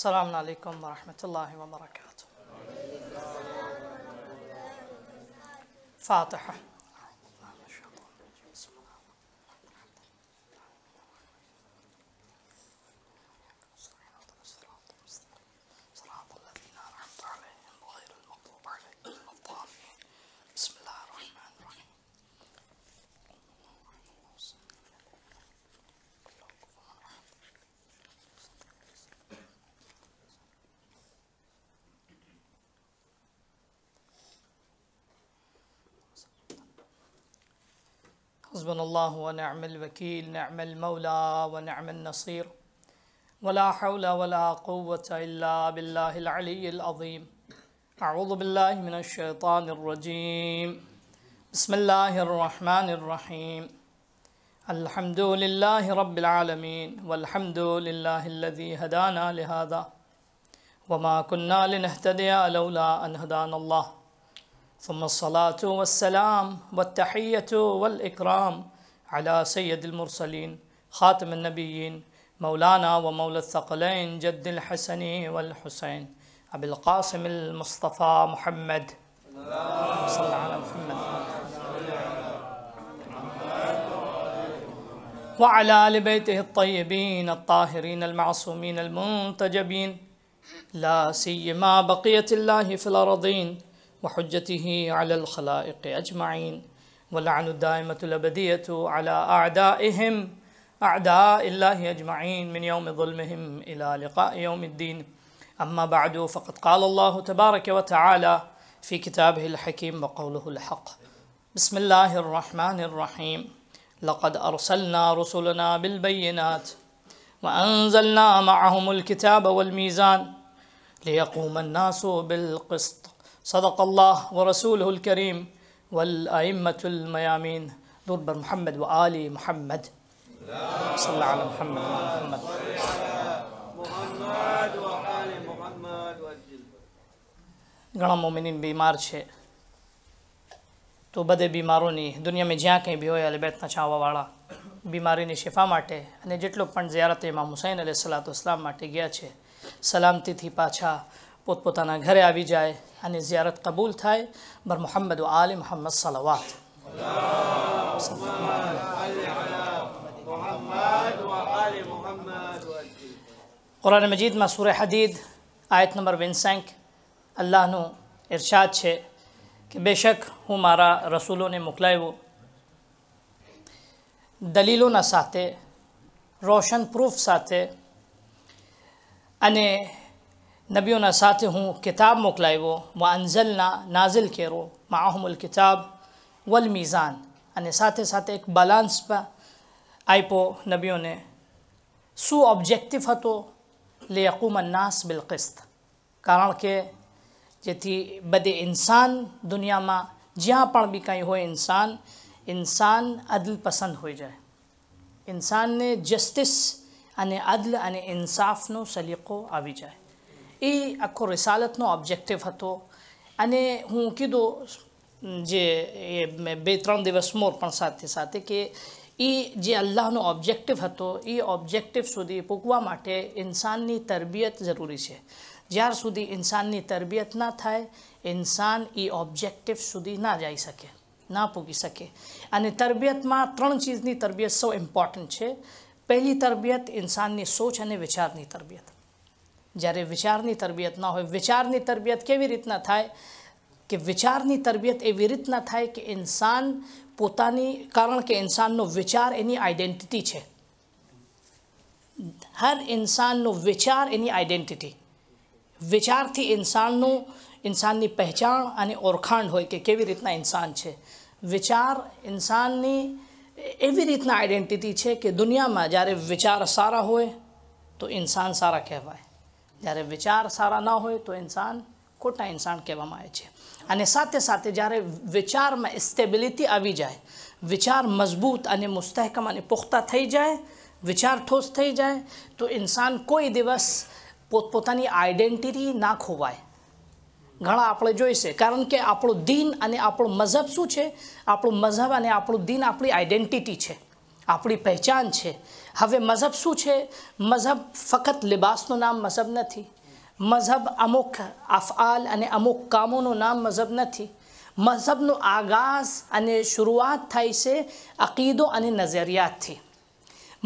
अस्सलामु अलैकुम वरहमतुल्लाहि वबरकातुह। फातिहा। हस्बना अल्लाह व निअमल वकील, निअमल मौला व निअमल नसीर। वला हौल वला कुव्वत इल्ला बिल्लाहिल अलिय्यिल अज़ीम। अऊज़ु बिल्लाहि मिनश शैतानिर रजीम। बिस्मिल्लाहिर रहमानिर रहीम। अल्हम्दुलिल्लाहि रब्बिल आलमीन वल्हम्दुलिल्लाहिल्लज़ी हदाना लिहाज़ा वमा कुन्ना लिनहतदिया लौला अन हदानल्लाह। सुम्मा अस्सलातु वस्सलाम वत्तहिय्यतु वल्इकराम अला सय्यदिल मुरसलीन खातिमिन नबिय्यीन मौलाना व मौला थक़लैन जद्दिल हसनी वल हुसैन अबिल क़ासिमिल मुस्तफ़ा मुहम्मद सल्लल्लाहु अलैहि वसल्लम व अला आलि बैतिहि अत-तय्यबीन अत-ताहिरीन अल-मासूमीन अल-मुंतजबीन ला सिय्यमा बक़ियतुल्लाहि फ़िल अर्दीन वहुज्जतिही अलल खलाइक़ अजमाइन वलअनु दाइमतुल अबदियतु अला अअदाइहिम अअदाइल्लाहि अजमाइन मिन यौमि ज़ुल्मिहिम इला लिक़ाइ यौमिद्दीन। अम्मा बअदु फ़क़द क़ाल अल्लाह तबारक व तआला फ़ी किताबिहिल हकीम व क़ौलुहुल हक़। बिस्मिल्लाहिर रहमानिर रहीम। लक़द अरसलना रुसुलना बिल बय्यिनात व अंज़लना मअहुमुल किताब वल मीज़ान लियक़ूमन नासु बिल क़िस्त। सदक़ अल्लाह व रसूलुहुल करीम वल अइम्मतुल मयामीन। दुरूद बर मुहम्मद व आली मुहम्मद सल्लल्लाहु अलैहि मुहम्मद व आली मुहम्मद। घणा मोमिनीन बीमार है तो बधे बीमारों ने दुनिया में ज्यां कहीं भी हो अहले बैतना चाहवावाड़ा बीमारी ने शिफा माटे अने जेटलो पण ज़ियारत इमाम हुसैन अलैहिस्सलातु वस्सलाम माटे गया छे सलामती थी पाछा पोतपोताना घरे आवी जाए अने ज़ियारत कबूल थाय। बर मुहम्मद व आले मुहम्मद सलावात। कुरान मजीद में सूरह हदीद आयत नंबर 25 अल्लाह नो इरशाद है कि बेशक हूँ मारा रसूलों ने मोकलायो दलीलों ना साथे रोशन प्रूफ साथे अने नबीओना साथे हूँ किताब मोकलायो व अंजलना नाजिल करो माहुमुल किताब वल मीज़ान अने साथे साथे एक बैलेंस पर आईपो नबीओ ने शू ऑब्जेक्टिव हतो लियकूम अन्नास बिल क़िस्त। कारण के जेथी बदे इंसान दुनिया में ज्यां पण भी कहीं हो इंसान इंसान अदल पसंद हो जाए। इंसान ने जस्टिस अने अदल अने इंसाफ नो सलीको आवी जाए। ये आखो रिसालत नो ऑब्जेक्टिव हतो अने हूँ कीधो जे बे त्रण दिवस मोर पण साथे साथे के ई जे अल्लाह नो ऑब्जेक्टिव हतो ई ऑब्जेक्टिव सुधी पोकवा माटे इंसान नी तरबियत जरूरी छे। ज्यार सुधी इंसान नी तरबियत ना थाय इंसान ई ऑब्जेक्टिव सुधी ना जाई सके ना पूगी सके। अने तरबियत में त्रण चीज़ नी तरबियत सौ इम्पोर्टंट छे। पहली तरबियत इंसान नी सोच अने विचार नी तरबियत। જ્યારે વિચારની તરબિયત ના હોય વિચારની તરબિયત કેવી રીતના થાય કે વિચારની તરબિયત એવી રીતના થાય કે ઇન્સાન પોતાની કારણ કે ઇન્સાનનો વિચાર એની આઈડેન્ટિટી છે। હર ઇન્સાનનો વિચાર એની આઈડેન્ટિટી વિચારથી ઇન્સાનની પહેચાન અને ઓળખાણ હોય કે કેવી રીતના ઇન્સાન છે। વિચાર ઇન્સાનની એવી રીતના આઈડેન્ટિટી છે કે દુનિયામાં જ્યારે વિચાર સારા હોય તો ઇન્સાન સારા કહેવાય। જ્યારે વિચાર સારા ના હોય તો ઇન્સાન ખોટા ઇન્સાન કહેવામાં આવે છે। અને સાથે સાથે જ્યારે વિચારમાં સ્ટેબિલિટી આવી જાય વિચાર મજબૂત અને મુસ્તહકમ અને પુખ્તા થઈ જાય વિચાર ઠોસ થઈ જાય તો ઇન્સાન કોઈ દિવસ પોતપોતાની આઈડેન્ટિટી ના ખોવાય। ઘણા આપણે જોઈશે કારણ કે આપણો દીન અને આપણો મઝહબ શું છે આપણો મઝહબ અને આપણો દીન આપણી આઈડેન્ટિટી છે। आपणी पहचान है। हवे मजहब शू है? मजहब फकत लिबासनु नाम मजहब नहीं। मजहब अमुक अफआल अने अमुक कामों नाम मजहब नहीं। मजहबनो आगाज अने शुरुआत थाय से अकीदो अने नजरियात थी।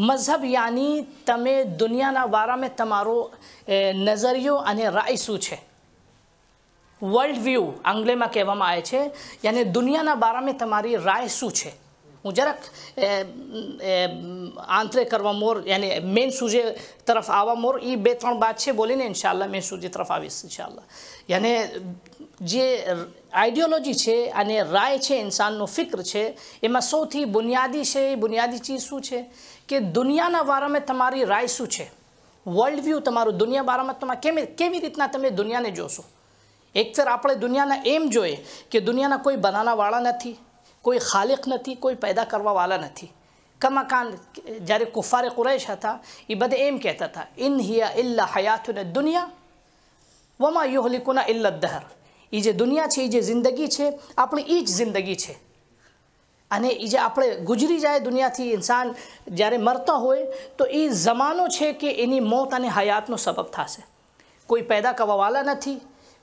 मजहब यानी तमे दुनियाना बारा में तमारो नजरियो अने राय शू है। वर्ल्ड व्यू आंग्ले में कहेवामां आवे छे, यानी दुनियाना बारा में तमारी राय शू है। हूँ जरा आंतरे करवा मोर यानी मेन सूजे तरफ आवा मोर ई बे त्रण बात छे बोलीने इंशाल्लाह मेन सूजे तरफ आवीश इंशाल्लाह। यानी जे आइडियोलॉजी छे अने राय छे, इंसाननो फिक्र छे, एमां सौथी बुनियादी छे। बुनियादी चीज शू छे कि दुनियाना बारा में तमारी राय शू छे। वर्ल्ड व्यू तमारो दुनिया बारा में तमे केवी रीतना तमे दुनियाने जोशो। एक फेर आपणे दुनियाना एम जोए कि दुनियाना कोई बनानावाळा नथी, कोई खालिक नहीं, कोई पैदा करवा वाला नहीं। कमाकान जारे कुफार कुरैश था ये बदे एम कहता था, इन हिया इल्ला हयातुन दुनिया वमा युहलिकुना इल्ला दहर। ये जे दुनिया है, ये जिंदगी है, अपनी ईज जिंदगी है। अने ये आपणे गुजरी जाए दुनिया थी, इंसान जारे मरता होय तो ये जमानो है कि एनी मौत अने हयातनो सबब थाशे। कोई पैदा करवा वाला नहीं,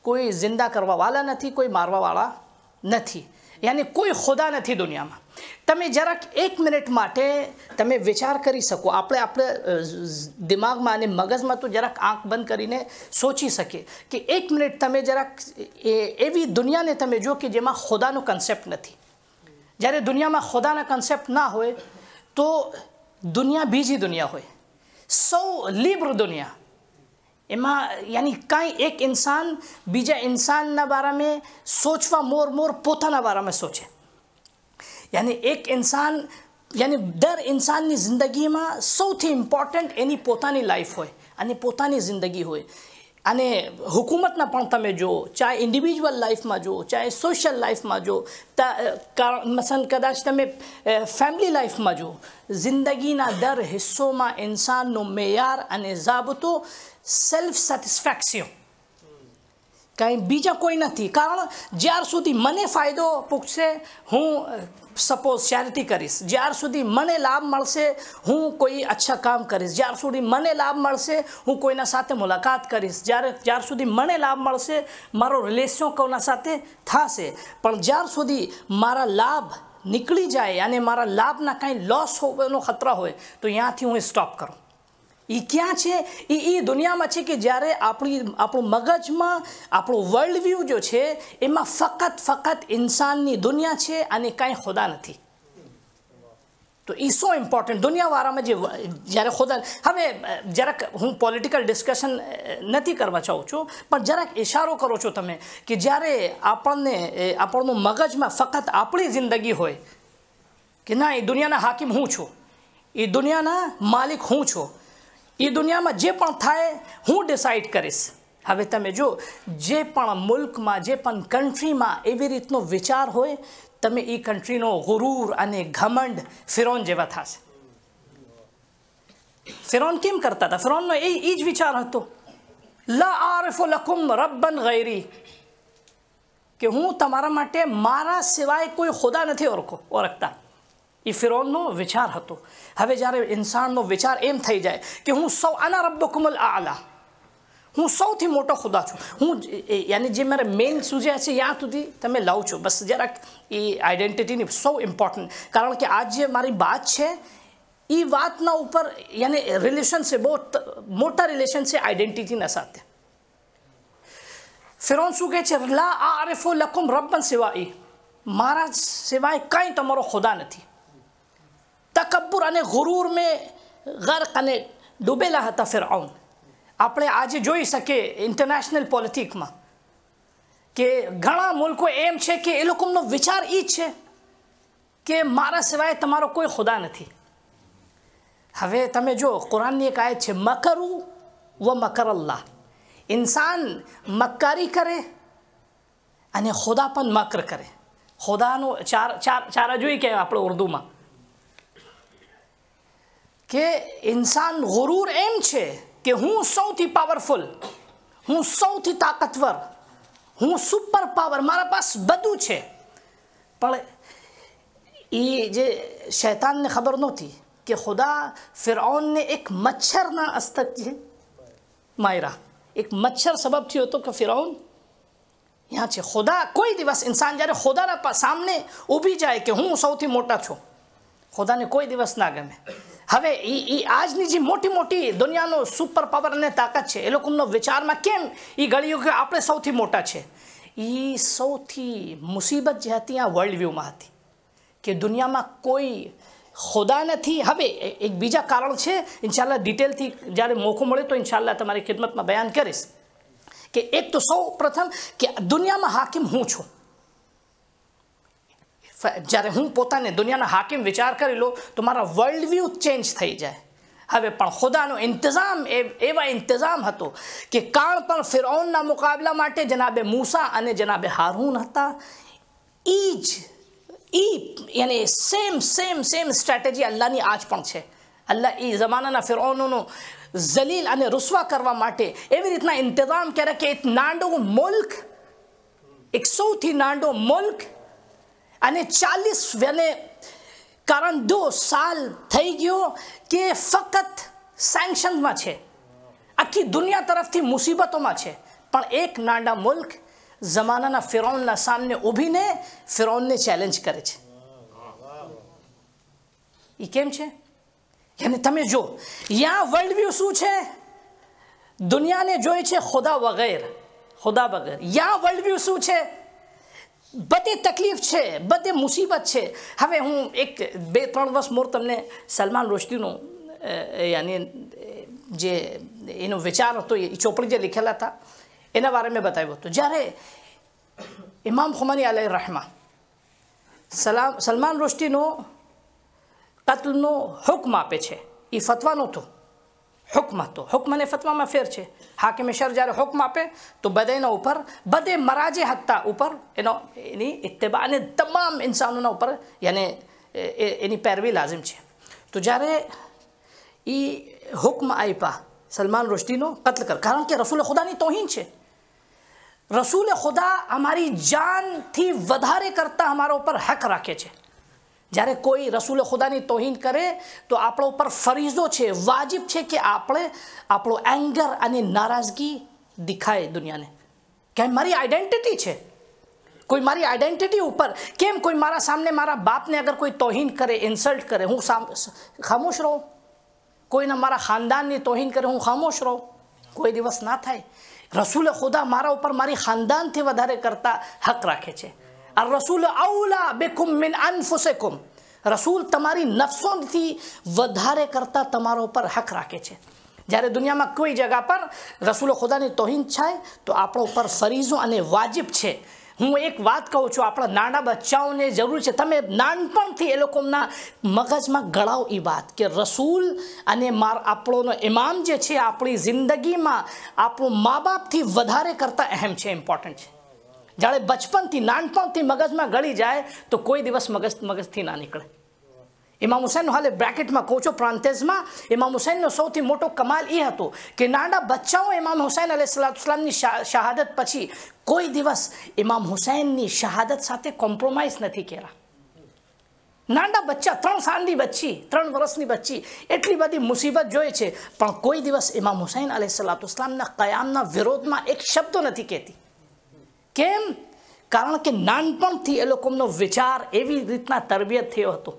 कोई जिंदा करवा वाला नहीं, कोई मारवा वाला नहीं। यानी कोई खुदा नहीं दुनिया में। तमे जराक एक मिनिट माटे तमे विचार करी सको। आपणे आपणे दिमाग में अने मगज में तो जराक आँख बंद करीने सोची सके कि एक मिनिट तमे जराक एवी दुनिया ने तमे जो कि जेमां खुदानो कॉन्सेप्ट नहीं। ज्यारे दुनिया में खुदानो कॉन्सेप्ट ना होय तो दुनिया बीजी दुनिया होय, सौ लिब्र दुनिया। एमा यानी कई एक इंसान बीजा इंसान ना बारा में सोचवा मोर मोर पोता ना बारा में सोचे। यानी एक इंसान यानी दर इंसान की जिंदगी में सौथी इम्पोर्टंट एनी पोतानी लाइफ होय अने पोतानी जिंदगी होय। अने हुकूमत ना पण तमे जो, चाहे इंडिविजुअल लाइफ में जो, चाहे सोशल लाइफ में जो, मसलन कदाच तमे फैमिली लाइफ में जो, जिंदगी ना दर हिस्सों में इंसान नो मेयार अने जाबतो सेल्फ सेटिस्फेक्शन कहीं बीजा कोई नहीं। कारण ज्यार सुधी मने फायदो पूछे हूँ सपोज चेरिटी करीश, ज्यार सुधी मने लाभ मळशे हूँ कोई अच्छा काम करीश, ज्यार सुधी मने लाभ मळशे हूँ कोईना साथे मुलाकात करीश, ज्यार सुधी मने लाभ मळशे मारो रिलेशन कोईना साथे थाशे। पण ज्यार सुधी मारा लाभ निकली जाए यानी मारा लाभ ना कहीं लॉस होवानो खतरा होय तो यांथी हूँ स्टॉप करूँ। ई क्या है? ई दुनिया में है कि जयरे अपनी आप मगज में आप वर्ल्ड व्यू जो है यहाँ फकत फकत इंसान की दुनिया है और कहीं खुदा नहीं। तो ई सो इम्पोर्टेंट दुनिया वारा में जयरे खुदा। हमें जराक हूँ पॉलिटिकल डिस्कशन नहीं करवा चाहूँ छूँ पर जराक इशारो करो छो तमे कि जयरे आपने आपणो मगज में फकत अपनी जिंदगी होय कि ना ये दुनिया ना हाकिम हूँ छो, ये दुनिया ना मालिक हूँ छो, ये दुनिया में जे पण थाय हूँ डिसाइड करीश। हवे तमे जो जे पण मुल्क में जे पण कंट्री में एवी रीतनो विचार होय तमे ई कंट्रीनो गुरूर अने घमंड फिरौन जेवा थाशे। फिरौन केम करता था? फिरौननो ई ज विचार हतो, ला आरिफु लकुम रब्बन गैरी, कि हूँ तमारा माटे मारा सिवाय कोई खुदा नथी ओळखता। ये फिरौननो विचार हतो। हवे जारे इंसाननो विचार एम थई जाए कि हूँ सौ अना रब्बुकुमुल आला, हूँ सौथी मोटो खुदा छूँ, हूँ यानी जे मेरे मेन सूजे छे याद सुधी तमे लाव छो। बस जरा ये आइडेंटिटी सौ इम्पोर्टंट, कारण कि आज जे मारी बात छे ई वातना ऊपर यानी रिलेशन से बहुत मोटा रिलेशन से आइडेंटिटी ना साथे। फिरौन शू कहे छे, ला आरिफु लकुम रब्बन सिवाई, मारा सिवाय कहीं तमारो खुदा नहीं। तकब्बुर अने गुरूर में गर्क अने डूबेला था फिरौन। आपणे आज जोई सके इंटरनेशनल पॉलिटिक्स में कि घणा मुल्को एम है कि ए लोकोनो विचार ई है कि मारा सिवाय तमारो कोई खुदा नहीं। हवे तमे जो कुरान की एक आयत है, मकरू व मकर अल्लाह, इंसान मक्कारी करे अने खुदा पण मकर करे। खुदानो चार चार चाराजोई कहेवाय आपणे उर्दू में कि इंसान गुरूर एम है कि हूँ सौथी पावरफुल, हूँ सौथी ताकतवर, हूँ सुपर पावर, मारा पास बधुं छे। पण ई जे शैतान ने खबर नहोती कि खुदा फ़िरौन ने एक मच्छर ना अस्तक जे मायरा एक मच्छर सबब थियो तो कि फ़िरौन यहाँ छे खुदा कोई दिवस इंसान जारे खुदा ना सामने उभी जाए कि हूँ सौथी मोटा छो खुदा ने कोई दिवस ना गमे। हवे ई आजनी जी मोटी मोटी दुनियानो सुपर पावर ने ताकत छे ए लोकोनो विचार में केम ई घड़ियों के आपणे सौथी मोटा छे ई सौथी मुसीबत जे हती आ वर्ल्ड व्यू में हती कि दुनिया में कोई खुदा नथी। हवे एक बीजा कारण छे इंशाल्लाह डिटेल थी जारे मौको मळे तो इंशाल्लाह तमारी खिदमत में बयान करीश कि एक तो सौ प्रथम कि दुनिया में हाकिम हूँ छो जयरे हूँ पोता ने दुनिया में हाकिम विचार करी लो तो मारा वर्ल्ड व्यू चेंज थी जाए। हवे पण खुदा नो इंतजाम एवा इंतजाम हतो कि कारण पर फिरौन ना मुकाबला माटे जनाबे मूसा अने जनाबे हारून हता ईज ई यानी सेम स्ट्रेटेजी अल्लाह नी आज पण छे। अल्लाह ई जमाना ना फिरौन नो जलील अने रुस्वा करवा माटे एवी रीतना इंतजाम करे कि एक नांडो मुल्क एक सौथी नांडो मुल्क अने 40 वेने कारण 2 साल थई गयो कि फकत सैंक्शन में छे आखी दुनिया तरफ थी मुसीबतों में छे पण एक नांडा मुल्क जमाना ना फिरौन ना सामने उभी ने फिरौन ने चैलेंज करे छे। ई केम छे यानी तमे जो यहाँ वर्ल्ड व्यू शू है दुनिया ने जो है खुदा बगैर यहाँ वर्ल्ड व्यू शू है बड़ी तकलीफ है बड़ी मुसीबत है। हवे हूँ एक 2-3 वर्ष मोर तमने सलमान रुश्दी यानी जे एनो विचार तो चोपड़ी जो लिखेला था एना बारे में बताया तो जयरे इमाम खुमैनी अलैहिर्रहमा सलमान रुश्दी कत्लनो हुक्म आपे छे ई फतवा नो तो हुक्म ने फतवा में फेर छे हाकिम शर जारे हुक्म आपे तो बदेना ऊपर बदे मराजे हत्ता ऊपर एनो एनी इत्तेबा ने तमाम इंसानों ना ऊपर यानी एनी पैरवी लाजिम छे। तो जारे ई हुक्म आईपा सलमान रुश्दी नो कत्ल कर कारण के रसूल खुदा नी तौहीन छे रसूल खुदा हमारी जान थी वधारे करता हमारा ऊपर हक राखे छे। जयरे कोई रसूल खुदा की तोहीन करे तो आप पर फरीजो है वाजिब है कि आप एंगर अने नाराजगी दिखाए दुनिया ने क्या मारी आइडेंटिटी है कोई मारी आइडेंटिटी ऊपर केम कोई मारा सामने मारा बाप ने अगर कोई तोहीन करे इंसल्ट करे हूँ खामोश रहो कोई ना मारा खानदान ने तोहीन करे हूँ खामोश रहो कोई दिवस ना थाय। रसूल खुदा मारा ऊपर मारी खानदान थी वधारे करता हक राखे छे। रसूल औला बिकुम मिन अनफुसिकुम रसूल तमारी नफ्सों थी वधारे करता तमारो पर हक राखे छे। जयरे दुनिया में कोई जगह पर रसूल खुदा ने तोहीन छाए तो आप पर फरीजों अने वाजिब छे। हूँ एक बात कहूँ छूँ आप नाना बच्चाओं ने जरूर है तमे नानपण थी ए लोकोना मगज में गड़ाओ ई बात कि रसूल अने मार आपणो इमाम जे छे आपणी जिंदगी में आपणो माँ बाप थी वधारे करता अहम है इम्पोर्टेंट है। जाड़े बचपन थी नानपण थी मगज में गड़ी जाए तो कोई दिवस मगज थी ना निकले। इमाम हुसैन हाले ब्रैकेट में कोचो प्रांतेज में इमाम हुसैन सौथी मोटो कमाल ई हतो कि नाना बच्चाओं इमाम हुसैन अलैहिस्सलाम नी शहादत पछी कोई दिवस इमाम हुसैन नी शहादत साथे कॉम्प्रोमाइज नथी कर्या। नाना बच्चा 3 सालनी बच्ची 3 वर्षनी बच्ची एटली बधी मुसीबत जोई छे पण कोई दिवस इमाम हुसैन अलैहिस्सलाम ना कयाम ना विरोध में एक शब्द नथी कहती केम कारण के नानपण थी ए लोकोनो विचार एवी रीतना तरबियत थयो हतो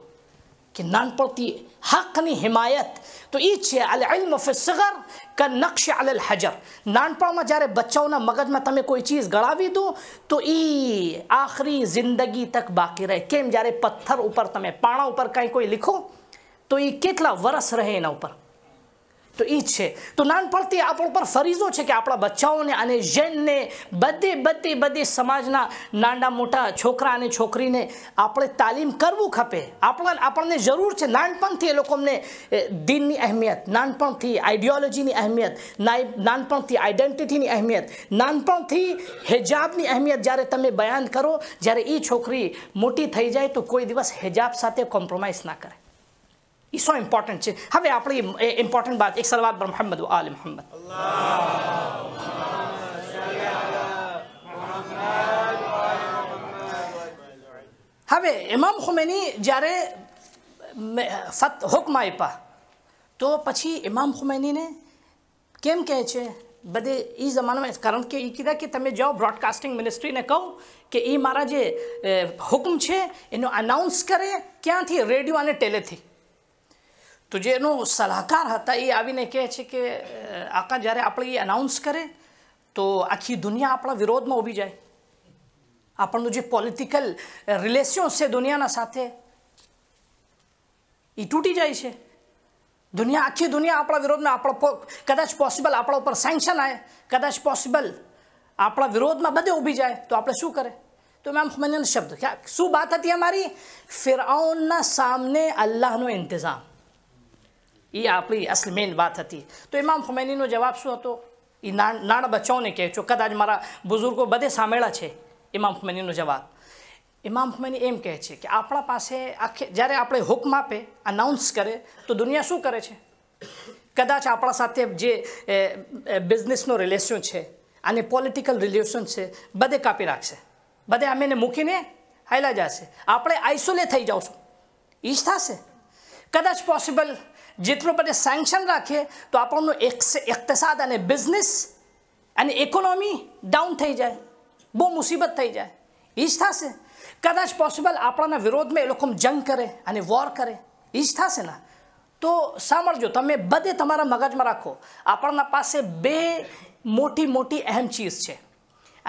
कि नानपण थी हक नी हिमायत तो ई छे अल इल्म फी सगर का नक्श अल हजर। नानपण में जारे बच्चाओं मगज में तमे कोई चीज़ गड़ावी दो तो ई आखिरी जिंदगी तक बाकी रहे केम जारे पत्थर ऊपर तमे पाणा ऊपर कहीं कोई लिखो तो ई केटला वर्ष रहे एना ऊपर तो ई छे। तो नानपण थी आप पर फरीजो है कि आपड़ा बच्चाओं ने अने जेन ने बदे बदे बदे समाजना नांडा मोटा छोकरा अने छोकरी ने आपणे तालीम करवू खपे। आपने जरूर है नानपण थी ए लोको ने दीन नी अहमियत नानपण थी आइडियोलॉजी नी अहमियत नानपण थी आइडेंटिटी नी अहमियत नानपण थी हिजाब नी अहमियत जारे तमे बयान करो जारे ई छोकरी मोटी थई जाए तो कोई दिवस हिजाब साथे कॉम्प्रोमाइज ना करे ई सो इम्पोर्टेंट है। हमें अपनी इम्पोर्टेंट बात एक सलवात पर मोहम्मद व आले मोहम्मद हमें इमाम खुमैनी जारे હુકમ આપ્યા તો પછી ઇમામ ખુમૈનીને કેમ કહે છે બધે એ જમાનામાં કારણ કે એ કીધા કે તમે જાઓ બ્રોડકાસ્ટિંગ મિનિસ્ટ્રીને કહો કે એ મારા જે હુકમ છે એનો અનાઉન્સ કરે ક્યાંથી રેડિયો અને ટેલેથી તો જે એનો સલાહકાર હતા એ આવીને કહે છે કે આકા જ્યારે આપણે એ અનાઉન્સ કરે તો આખી દુનિયા આપણા વિરોધમાં ઊભી જાય આપણનું જે પોલિટિકલ રિલેશન છે દુનિયાના સાથે એ તૂટી જાય છે दुनिया आखी दुनिया आपड़ा विरोध में आप कदाच पॉसिबल आप पर सैंक्शन आए कदाच पॉसिबल आप विरोध में बधे उभी जाए तो आप शू करें तो इमाम खुमैनी ने शब्द क्या शू बात थी हमारी फिरौन ना सामने अल्लाह नो इंतजाम ये आप असल मेन बात थी तो इमाम खुमैनी नो जवाब शू हतो ई नाना बच्चाओं ने कहो कदाच मारा बुजुर्गों बधे सामेला है इमाम खुमैनी नो जवाब इमाम खुमैनी एम कहे छे कि आपड़ा पासे आखे जारे आपणे हुक्म आपे अनाउंस करे तो दुनिया शू करे छे कदाच आपड़ा साथे जे बिजनेस नो रिलेशन छे अने पॉलिटिकल रिलेशन छे बधे कापी राखशे बधे अमेने मूकीने हायला जशे आपणे आइसोलेट थई जावशुं ई ज थशे कदाच पॉसिबल जेटलो बधे सैंक्शन राखीए तो आपणो इक्तिसाद अने बिजनेस अने इकोनॉमी डाउन थई जाए बहु मुसीबत थई जाए ई ज थशे कदाच पॉसिबल आपना विरोध में लोग जंग करे अने वॉर करे ईज थशे ना तो सांभळजो तमे बधे तमारा मगज में राखो आपना पास बे मोटी मोटी अहम चीज छे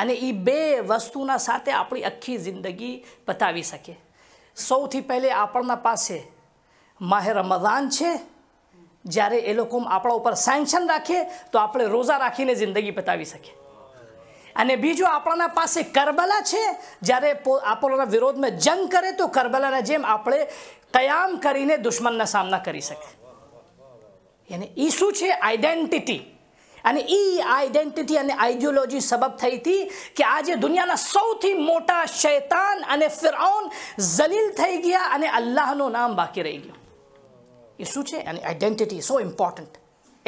अने ई बे वस्तुना साथे आपणी आखी जिंदगी बतावी सके सौथी पहले आपना पास माह रमजान छे ज्यारे ए लोग आपणा उपर सैंक्शन राखे तो आपणे रोजा राखीने जिंदगी बतावी सके अने बीजो आपणा पासे करबला छे ज्यारे आपणा विरोध में जंग करे तो करबलाना जेम आपणे कयाम करीने दुश्मनना सामना करी सके यानी ई शुं छे आइडेंटिटी अने ई आइडेंटिटी अने आइडियोलॉजी सबब थई थी कि आजे दुनियाना सौथी मोटा शैतान अने फिरौन जलील थई गया अने अल्लाहनुं नाम बाकी रही गयुं ई शुं छे अने आइडेंटिटी सो इम्पोर्टंट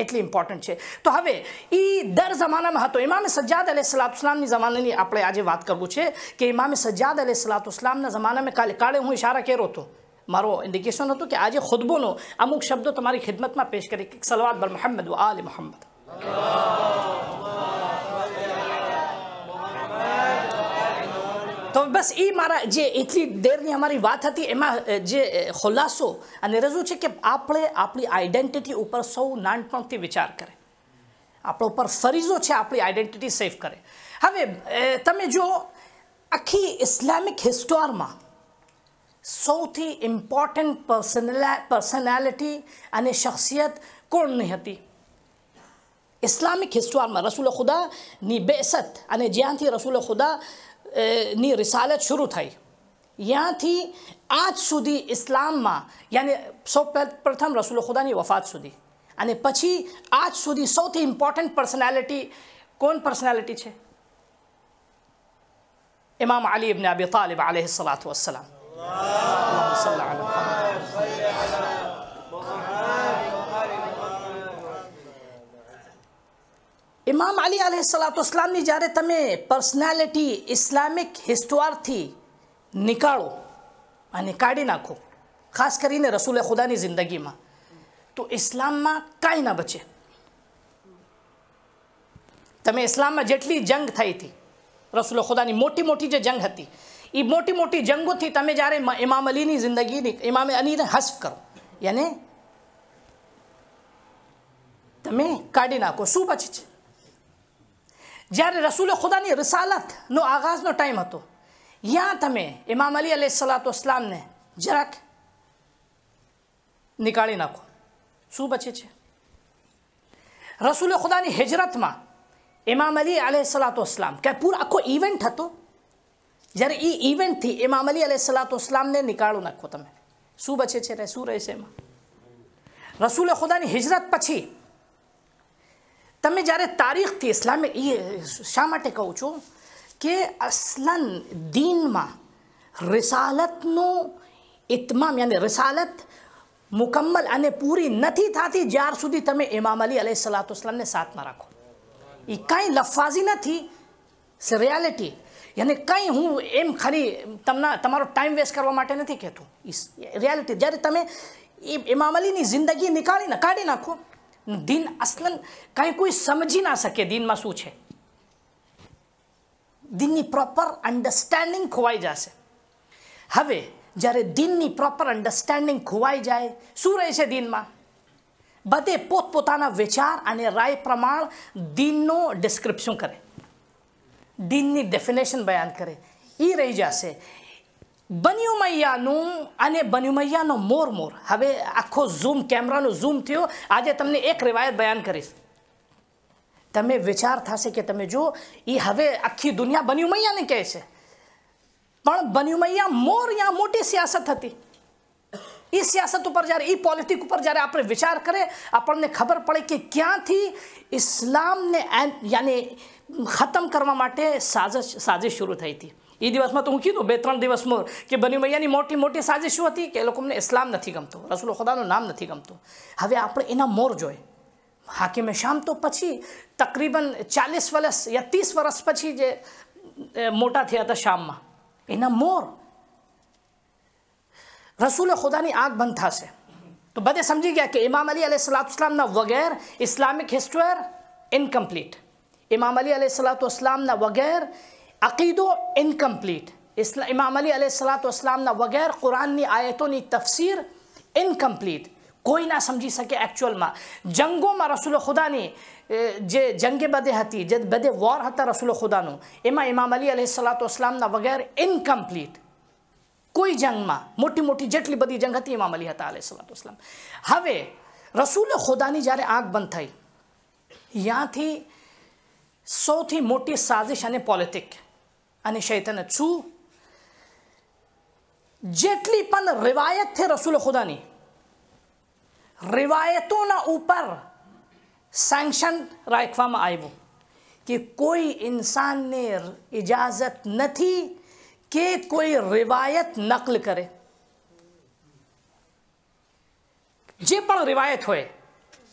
एटली इम्पोर्टंट है तो हवे ई दर जमाना में हतो इमाम सज्जाद अलैहिस्सलाम जमाने आपणे आजे बात करवू छे कि इमाम सज्जाद अलैहिस्सलाम जमाना में काले हूँ इशारा करो तो मारो इंडिकेशन हतो कि आजे खुतबोनो अमुक शब्दों तमारी खिदमत में पेश करी सलवात बर मोहम्मद व आले मोहम्मद तो बस ई मारा जे एटली देरनी हमारी बात थी एमा जे खुलासो अने रजू छे कि आपणे आपणी आइडेंटिटी उपर सौ नानपणथी विचार करें आपणो पर फरीजो छे आपणी आइडेंटिटी सेव करें हवे तमे जो आखी इस्लामिक हिस्टोर में सौथी इम्पोर्टंट पर्सनालिटी अने शख्सियत कोणनी हती इस्लामिक हिस्टोर में रसूल खुदा नी बेसत अने ज्यांथी रसूल खुदा ની રિસાલત શરૂ થઈ ત્યાંથી આજ સુધી ઇસ્લામમાં યાની સૌ પ્રથમ રસૂલ ખુદાની વફાત સુધી અને પછી આજ સુધી સૌથી ઇમ્પોર્ટન્ટ પર્સનાલિટી કોણ પર્સનાલિટી છે ઇમામ અલી ઇબ્ન અબી તાલિબ અલૈહિ સલાતુ વસલામ इमाम अली अलैहिस्सलाम ने जयरे तमे पर्सनालिटी इस्लामिक हिस्टोर थी निकालो अने काढ़ी नाखो खास करीने रसूल खुदा की जिंदगी में तो इस्लाम में काई ना बचे तमे इस्लाम में जेटली जंग थई थी रसूल खुदा की मोटी मोटी जो जंग थी ई मोटी मोटी जंगों थी तमे जयरे इमाम अली की जिंदगी इमाम अली ने हस्फ करो यानी तमे काढ़ी नाखो शू बचे छे જ્યારે રસૂલ ખુદાની રિસાલતનો આગાઝનો ટાઈમ હતો ત્યાં તમે ઇમામ અલી અલૈહિસ્સલામને જરાક નીકાળી નાખો શું બચે છે રસૂલ ખુદાની હિજરતમાં ઇમામ અલી અલૈહિસ્સલામ કે પૂરો આખો ઇવેન્ટ હતો જ્યારે એ ઇવેન્ટથી ઇમામ અલી અલૈહિસ્સલામને નીકાળો નાખો તમે શું બચે છે ને શું રહેશે એમાં રસૂલ ખુદાની હિજરત પછી તમે જ્યારે તારીખથી ઇસ્લામે એ શા માટે કહું છું કે અસલન દીનમાં રિસાલતનું ઇતમામ યાની રિસાલત મુકમ્મલ અને પૂરી નથી થતી જ્યાર સુધી તમે ઇમામ અલી અલૈહિસ્સલામને સાથમાં રાખો એ કાંઈ લફાઝી નથી રિયાલિટી યાની કાંઈ હું એમ ખાલી તમને તમારો ટાઈમ વેસ્ટ કરવા માટે નથી કહેતું रियालिटी जैसे तमें मामली जिंदगी निकाली ना काढ़ी नाखो दीन असलन कहीं कोई समझी ना सके दीन में शू है दीन प्रॉपर अंडरस्टैंडिंग खोवाई जाए। हवे जयरे दीन प्रॉपर अंडरस्टैंडिंग खोवाई जाए शू रहे छे दीन में बधे पोतपोताना विचार अने राय प्रमाण दीननो डिस्क्रिप्शन करे दीननी डेफिनेशन बयान करे ई रही जाशे। बन्यु मैयानुं अने बन्यु मैयानो मोर मोर हवे आखो झूम कैमरानो झूम थयो। आजे तमने एक रिवायत बयान करीश तमे विचार थशे के तमे जो ई हवे आखी दुनिया बन्यु मैयाने कहे छे पण बन्यु मैया मोर या मोटी सियासत हती। इस सियासत पर जयरे ई पॉलिटिक पर जयरे आपणे विचार करें आपने खबर पड़े कि क्या थी इस्लाम ने यानी खत्म करवा माटे साजिश शुरू थई थी। ई दिवस में तो हूँ कीधु 2-3 दिवस मोर कि बन्यु मैयानी मोटी मोटी साजिश शुं हती कि लोकोने इस्लाम नथी गमतो रसूल खुदानु नाम नथी गमतो। हवे आपणे एना मोर जोए हाकिम शाम तो पछी तकरीबन 40 वर्ष या 30 वर्ष पछी जे मोटा थया हता शाम में एना मोर रसूल खुदा की आँख बंद था से तो बदे समझी गया कि इमाम अली अलैहिस्सलाम ना वगैर इस्लामिक हिस्ट्री इनकम्प्लीट इमाम अली अलैहिस्सलाम ना वगैर अकीदो इनकम्प्लीट इमाम अली अलैहिस्सलाम ना वगैर कुरान की आयतों की तफसीर इनकम्प्लीट कोई ना समझी सके। एक्चुअल में जंगों में रसूल खुदा ने जे जंगे बदे हती जे बदे वॉर हता रसूल खुदा नो एमा इमाम अली अलैहिस्सलाम ना वगैर इनकम्प्लीट कोई जंग में मोटी मोटी जेटली बड़ी जंग थी इमाम अली हता अलैहिस्सलाम। हवे रसूल खुदा नी जारे आँख बंद थई यहाँ थी सौथी मोटी साजिश अने पॉलिटिक अने शैतान छू जेटली पण रिवायत थे रसूल खुदा नी रिवायतों ना ऊपर सैंक्शन राखवामां आव्युं कि कोई इंसान ने इजाजत नथी के कोई रिवायत नकल करे जे पण रिवायत होय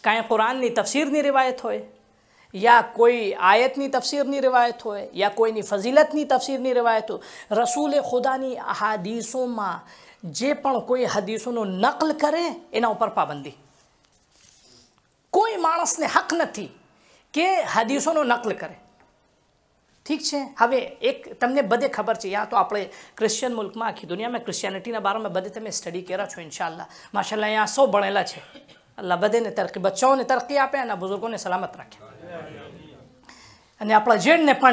कांई कुरान नी तफसीर नी रिवायत होय या कोई आयत नी तफसीर नी रिवायत होय या कोई नी फजीलत नी तफसीर नी रिवायत हो रसूल खुदा नी अहादीसों मां जे पण कोई हदीसों नो नकल करे एना ऊपर पाबंदी। कोई माणस ने हक नथी के हदीसों नो नकल करे ठीक है। हवे एक तमने बदे खबर है यहाँ तो आपणे क्रिश्चियन मुल्क में आखी दुनिया में क्रिश्चियनिटी बारे में बदे तमे स्टडी कर्या छो इंशाअल्लाह माशाअल्लाह यहाँ सौ बनेला है अल्लाह बदे ने तरक्की बच्चाओं ने तरक्की आपे बुजुर्गों ने सलामत राखे अपना जेड ने पण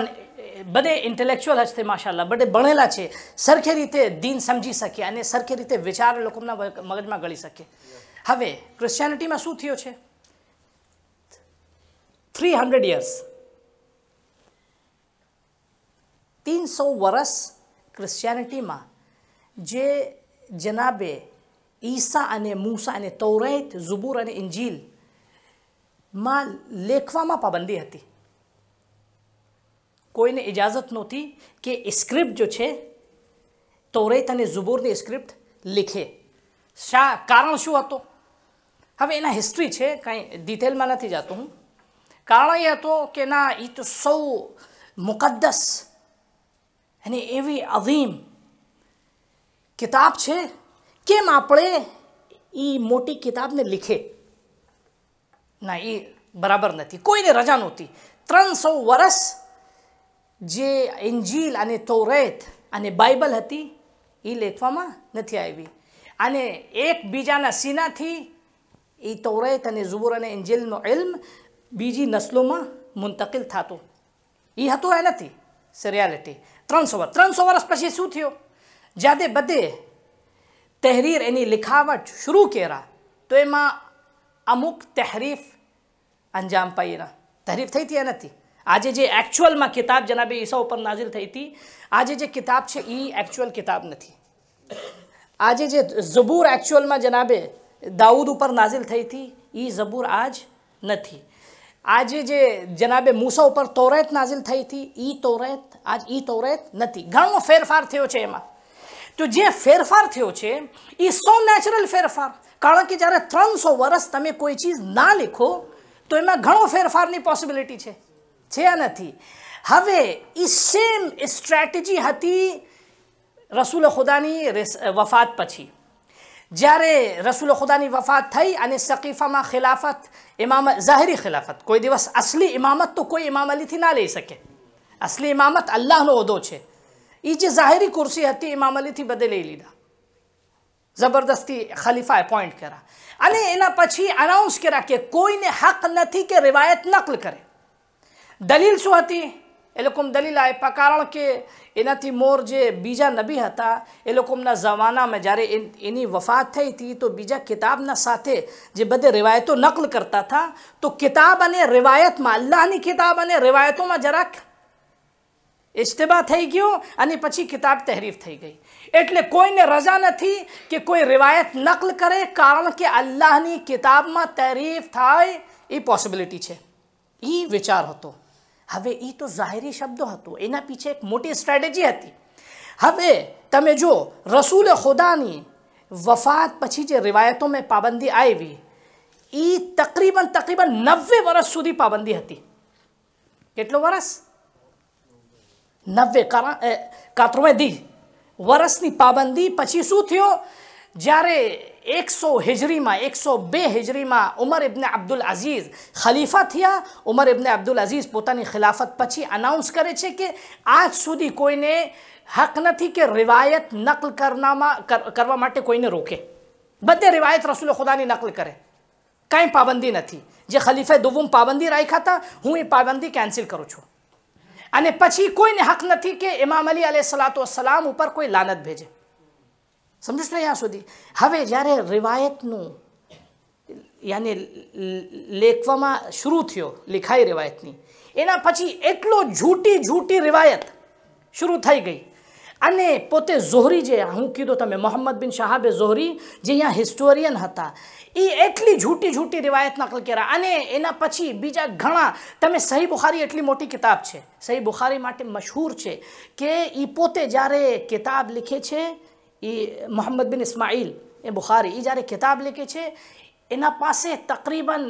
बदे इंटेलेक्चुअल हज थे माशाअल्लाह बदे बनेला है सरखी रीते दीन समझी सके अने सरखी रीते विचार लोकोना मगज में गळी सके। हवे क्रिश्चियनिटी में शुं थयो छे 300 years 300 वर्ष क्रिश्चियनिटी में जे जनाबे ईसा अने मूसा अने तौरेत जुबूर अने इंजील मां लेखवामां पाबंदी हती कोईने इजाजत नहोती कि स्क्रिप्ट जो है तौरेत अने जुबूर की स्क्रिप्ट लिखे शा कारण शुं हतो। हवे एना हिस्ट्री है कहीं डिटेल में नहीं जातो हूँ कारण ये हतो कि ना ई तो सौ मुकद्दस अने एवी अजीम किताब छे केम आपणे ई मोटी किताब ने लिखे ना ई बराबर नथी कोईने रजा नहोती। 300 वर्ष जे इंजील अने तौरेत अने बाइबल हती ई लेखवामां नथी आवी अने एक बीजाना सीनाथी ई तौरेत अने ज़बूर अने इंजीलनो इल्म बीजी नस्लोमां मुंतकिल थातो ई हतो ए नथी से रियालिटी। 300 वर्ष पछी शू थयो ज्यादे बदे तहरीर एनी लिखावट शुरू करा तो एमां अमुक तहरीफ अंजाम पाई ना तहरीफ थई थी या नथी आजे जे एक्चुअल में किताब जनाबे ईसा उपर नाजिल थई थी आजे जे किताब छे ई एक्चुअल किताब नथी आजे जे ज़बूर एक्चुअल में जनाबे दाऊद उपर नाजिल थई थी ई ज़बूर आज नथी आजे जे जनाबे मूसा उपर तौरेत नाजिल थई थी ई तौरेत आज ई तौरेत नथी। घणो फेरफार थयो छे एमां तो जे फेरफार थयो छे ई सो नेचरल फेरफार कारण के ज्यारे 300 वर्ष तमे कोई चीज ना लिखो तो एमां घणो फेरफार नी पॉसिबिलिटी छे या नथी। हवे ई सेम स्ट्रेटेजी हती रसूल खुदानी वफात पछी જ્યારે रसूल खुदानी वफात थी और सकीफा में खिलाफत इमाम जाहिरी खिलाफत कोई दिवस असली इमामत तो कोई इमाम अली थी ना लई सके। असली इमामत अल्लाह नो ओहदो छे। ई जे जाहिरी कुर्सी थी इमाम अली थी बदे लई लीधा। जबरदस्ती खलीफाए अपॉइंट करा अने एना पछी अनाउंस करा कि कोईने हक नथी के रिवायत नकल करे। दलील शुं हती? ए लोकोम दलील आप्या कारण के एनाथी मोर जे बीजा नबी हता ए लोकोमना जमाना में जारे एनी वफात थई थी तो बीजा किताबना साथे जे बधे रिवायतो नकल करता था तो किताब अने रिवायत में अल्लाहनी किताब अने रिवायतों में जराक इश्तिबा थई गयो अने पछी किताब तहरीफ थई गई। एटले कोईने रजा नथी कि कोई रिवायत नकल करे कारण के अल्लाहनी किताब में तहरीफ थाय ए पॉसिबिलिटी छे। ई विचार हतो। हवे ई तो जाहिरी शब्दो हतो एना पीछे एक मोटी स्ट्रेटेजी हती। हवे तमे जो रसूल खुदानी वफात पछी जे रिवायतों में पाबंदी आवी ई तकरीबन 90 वर्ष सुधी पाबंदी हती। केटलो वर्ष? 90 वर्षनी पाबंदी पछी शुं थयो ज्यारे 100 हिजरी में 102 हिजरी में उमर इब्ने अब्दुल अजीज खलीफा थिया। उमर इब्ने अब्दुल अजीज पोतानी खिलाफत पछी अनाउंस करे छे कि आज सुधी कोईने हक नथी के रिवायत नकल करवा माटे कोईने रोके। बधे रिवायत रसूल खुदानी नकल करे, कई पाबंदी नथी। जे खलीफा दुम पाबंदी राख्या था हूँ ए पाबंदी कैंसिल करूँ छूँ। अने पछी कोईने हक नथी के इमाम अली अलैहिस्सलाम उपर कोई लानत भेजे। समझो यहाँ सुधी। हवे जारे रिवायत नू यानी लेखवामां शुरू थयो लिखाई रिवायतनी एना पछी एटलो झूठी रिवायत शुरू थई गई। अने पोते जोहरी जे हूँ कीधो तमे मोहम्मद बिन शहाबे जोहरी जे यहाँ हिस्टोरियन हता ई एटली झूठी रिवायत नकल करा। अने एना पछी बीजा घणा तमे सही बुखारी एटली मोटी किताब छे सही बुखारी माटे मशहूर छे के ई पोते जारे किताब लिखे छे ई मोहम्मद बिन इस्माइल ए बुखारी ई जारे किताब लिखे छे एना पासे तकरीबन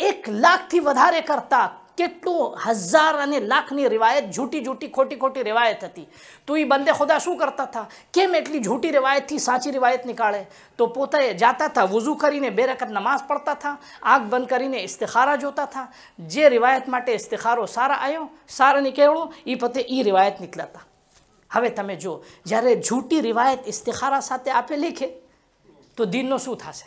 1 लाख थी वधारे करता केटलो 1000 अने लाखनी रिवायत झूठी खोटी रिवायत हती। तो ई बंदे खुदा शू करता था केम एटली झूठी रिवायत थी साची रिवायत निकाले? तो पोते जाता था वुजू करीने 2 रकत नमाज पढ़ता था, आँख बंद करीने इस्तिखारा जोता था। जे रिवायत माटे इस्तिखारो सारा आयो सारा निकळ्यो ई पते ई रिवायत निकलता। हवे तमे जो जारे झूठी रिवायत इस्तिखारा साथे आपे लिखे तो दीननो शू थशे?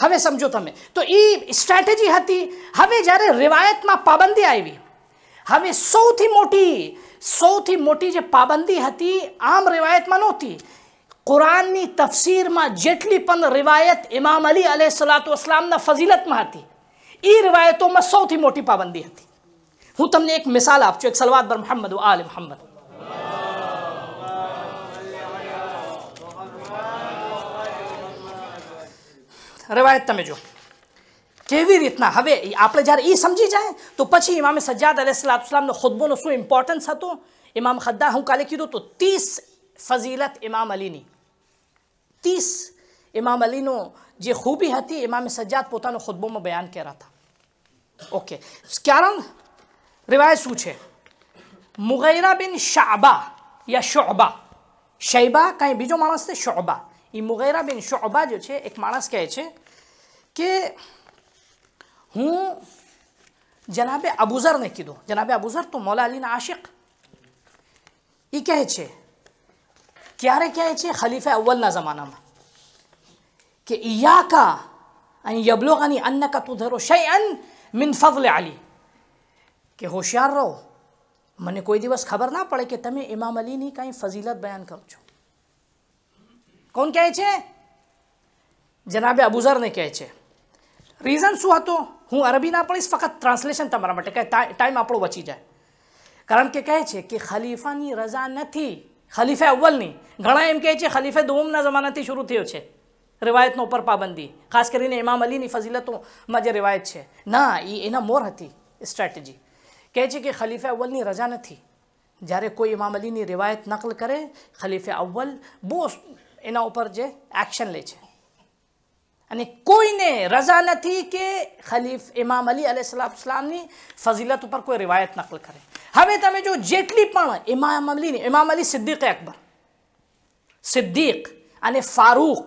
हवे समझो तमे तो ई स्ट्रेटेजी हती। हवे जारे रिवायत में पाबंदी आवी हवे सौथी मोटी जे पाबंदी हती आम रिवायत में नहोती। कुराननी तफसीर में जेटली पण रिवायत इमाम अली अलैहिस्सलाम फजीलत में हती ई रिवायतों में सौथी मोटी पाबंदी हती। हूँ तमने एक मिसाल आप एक सलवात बर मोहम्मद आल मोहम्मद रिवायत तमे जो केवी रीतना। हवे आपणे जारे ई समझी जाए तो पछी इमाम सज्जाद अलैहिस्सलाम नो खुतबो नो शू इम्पोर्टन्स हतो। इमाम खद्दा हूँ काले कीधो तो 30 फजीलत इमाम अली नी 30 इमाम अली नो जे खूबी हती इमाम सज्जाद पोतानो खुतबो में बयान कर्या था। ओके कारण रिवायत शू है? मुगैरा बिन शाबा या शैबा कहीं बीजो माणस थे शोबा। ये मुगैरा बिन शोबा जो है एक माणस कहे छे कि हूँ जनाबे अबूजर ने कीधो। जनाबे अबूजर तो मौला अली ना आशिक। ये कहे छे क्यारे कहे छे खलीफा अव्वल ना जमाना में कि इयाका अन यबलुगनी अन्नका तुधरो शैअन मिन फजल अली कि होशियार रहो मने कोई दिवस खबर ना पड़े कि तमे इमाम अली नी कहीं फजीलत बयान करो छो। कौन कहे छे? जनाबे अबूजर ने कहे छे। रीजन शुं हतो? हूँ अरबी ना पढ़ीश फकत ट्रांसलेशन तमारा माटे के टाइम आपणो बची जाए। कारण के कहे छे कि खलीफा नी रजा नथी खलीफा अव्वल नी। घणा एम कहे छे खलीफा दोम ना जमाना थी शुरू थयो छे रिवायत नो पर पाबंदी खास करीने इमाम अली नी फजीलतों में जे रिवायत छे ना ई एना मोर हती स्ट्रेटेजी। कहे छे कि खलीफा अव्वलनी रजा नथी जारे कोई इमाम अलीनी रिवायत नकल करे खलीफा अव्वल बो एना उपर जे एक्शन ले छे। अने कोईने रजा नथी के खलीफ इमाम अली अलैहिस्सलामनी फजीलत उपर कोई रिवायत नकल करे। हवे तमे जो जेटली पण इमाम अली सिद्दीक अकबर सिद्दीक અને ફારૂક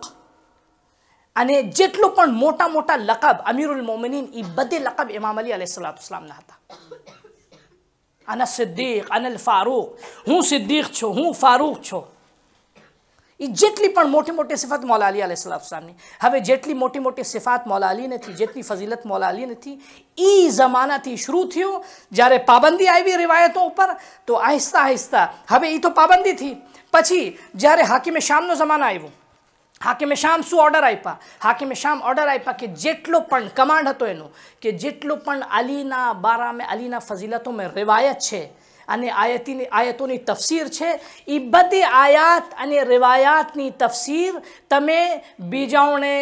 અને જેટલું પણ મોટા મોટા લકબ અમીરુલ મોમિનીન એ બધે લકબ ઇમામ અલી અલૈહિસ્સલાતુ વસલામના હતા. અના સિદ્દીક, અનલ ફારૂક, હું સિદ્દીક છું, હું ફારૂક છું, એ જેટલી પણ મોટી મોટી સિફત મૌલા અલી અલૈહિસ્સલાતુ વસલામની. હવે જેટલી મોટી મોટી સિફાત મૌલા અલીને હતી, જેટલી ફઝીલત મૌલા અલીને હતી, એ જમાનાથી શરૂ થયો. જ્યારે પાબંદી આવી રિવાયતો ઉપર તો આહિસ્તા આહિસ્તા, હવે એ તો પાબંદી થી પછી જ્યારે હાકીમે શામનો જમાનો આવ્યો, હાકીમે શામ શું ઓર્ડર આપ્યા? હાકીમે શામ ઓર્ડર આપ્યા કે જેટલો પણ કમાન્ડ હતો એનો, કે જેટલો પણ અલીના બારામાં, અલીના ફઝીલતોમાં રિવાયત છે અને આયતોની તફસીર છે, એ બધી આયાત અને રિવાયાતની તફસીર તમે બીજાઓને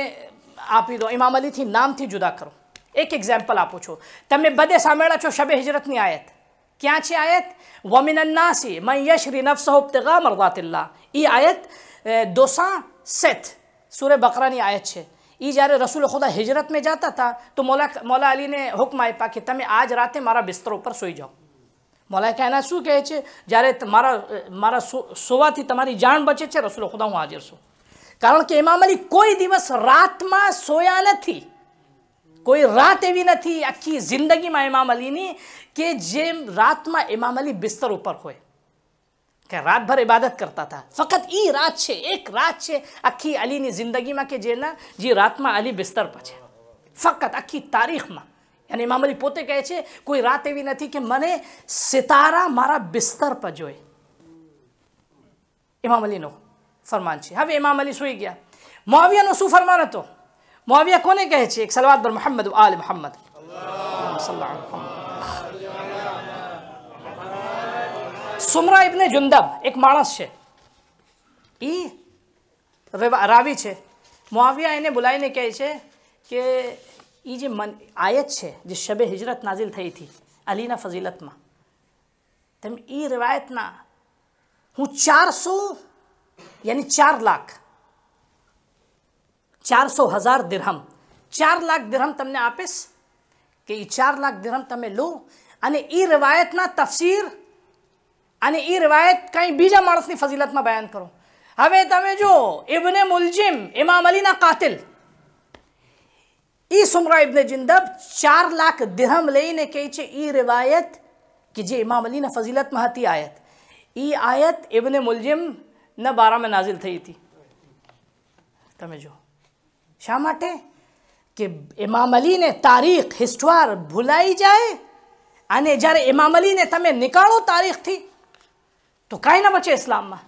આપી દો, ઇમામ અલીથી નામથી જુદા કરો. એક એક્ઝામ્પલ આપું છું, તમે બધે સાંભળ્યા છો શબે હિજરતની આયત. ક્યાં છે આયત? વમિનન્નાસી મન યશ્રી નફસહુ ઇબ્તિગા મરદાતિલ્લાહ. એ આયત 207 સૂરે બકરાની આયત છે. ये जारे रसूल खुदा हिजरत में जाता था तो मौला अली ने हुक्म आप्या कि तमें आज रात मारा बिस्तरों पर सोई जाओ. मौला कहना शू कहे जयरे मारा सोवा थी तमारी जान बचे छे, रसूल खुदा हूँ हाजिर छूँ. कारण के इमाम अली कोई दिवस रात में सोया नहीं, कोई रात एवी नहीं आखी जिंदगी में इमाम अली नी के जेम रात में इमाम अली बिस्तर पर होय. रात भर इबादत करता था, फकत ई रात छे, एक रात छे आखी अली नी जिंदगी में के जेना जी रात में अली बिस्तर पर छे, फकत आखी तारीख में. यानी इमाम अली पोते कहे छे कोई रात एवी नथी कि मने सितारा मारा बिस्तर पर जोए. इमाम अली नो फरमान छे. हवे इमाम अली सुई गया. मुआविया नो शू फरमान हतो? मुआविया कोने कहे छे? एक सलावत बर मोहम्मद व आल मोहम्मद सल्लल्लाहु अलैहि वसल्लम. सुमरा इब्ने जुंदब एक माणस है, ई रावी है. मुआविया एने बुलाईने कहे छे कि ई जे मन आयत है जे शबे हिजरत नाजिल थई थी अलीना फजीलत में, तम ई रिवायत ना हूँ 400 यानी 4 लाख 400,000 दिरहम 4 लाख दिरहम तमने आपिस कि ई 4 लाख दिरहम तमे लो अने ई रिवायत ना तफसीर अने ई रिवायत कहीं बीजा माणसनी फजीलत में बयान करो. हवे तमे जो इब्ने मुलजिम इमाम अलीना कातिल ई सुमरा इब्ने जुंदब 4 लाख दिरहम लईने कहे छे ई रिवायत कि जे इमाम अलीना फजीलत में हती आयत, ई आयत इब्ने मुलजिम ना बारा में नाजिल थई थी. तमे जो शा माटे कि इमाम अली ने तारीख हिस्टोर भुलाई जाए अने जारे इमाम अली ने तमे निकालो तारीख थी तो काई ना बचे इस्लाम में.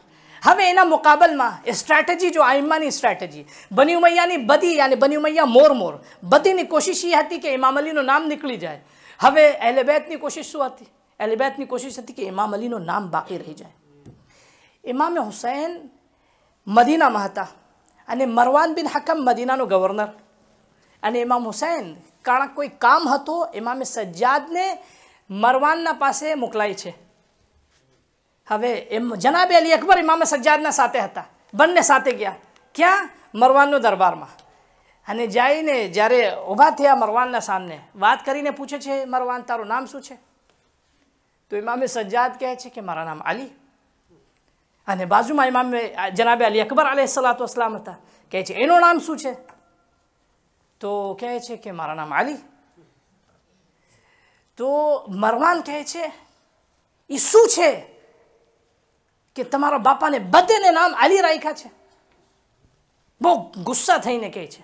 हवे एना मुकाबल में स्ट्रेटेजी जो आइम्मा नी स्ट्रेटेजी बनी उमैया नी बदी, यानी बनी उमैया मोर मोर बदी नी कोशिश ये हती कि इमाम अली नो नाम निकली जाए. हवे अहले बैत नी कोशिश शुं हती? अहले बैत नी कोशिश हती कि इमाम अली नो नाम बाकी रही जाए. इमाम हुसैन मदीना में हता अने मरवान बिन हकम मदीना नो गवर्नर अने इमाम हुसैन कारण कोई काम हतो इमाम सज्जाद ने मरवानना पासे मोकलाई छे. हवे जनाबे अली अकबर इमाम सज्जादना साथे हता, बंने साथे गया क्या मरवाननो दरबारमां अने जाईने जारे ऊभा थया मरवानना सामने वात करीने पूछे छे मरवान तारुं नाम शुं छे? तो इमाम सज्जाद कहे छे कि मारा नाम अली अने बाजुमां इमाम जनाबे अली अकबर अलैहिस्सलातु वसलाम हता. कहे छे एनुं नाम शुं छे? तो कहे छे कि मारा नाम अली. तो मरवान कहे छे ई शुं छे कि तमारा बापा ने बदे ने नाम अली राख्या छे? बहुत गुस्सा थईने कहे छे.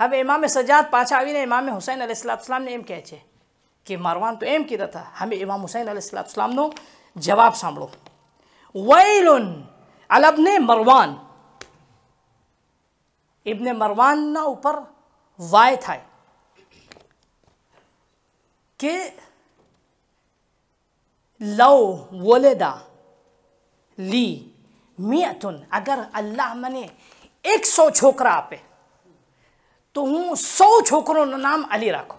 हवे इमाम सज्जाद पाछा आवीने इमाम हुसैन अलैहिस्सलाम ने एम कहे छे कि मरवान तो एम कीधा था, हमें इमाम हुसैन अलैहिस्सलाम नो जवाब सांभळो. वैलुन अल इब्ने मरवान, इब्ने मरवान ना ऊपर वाय थाय के लौ वोलेदा ली मियतुन, अगर अल्लाह मने 100 छोकरा आपे तो हूँ 100 छोकरों नाम अली राखो.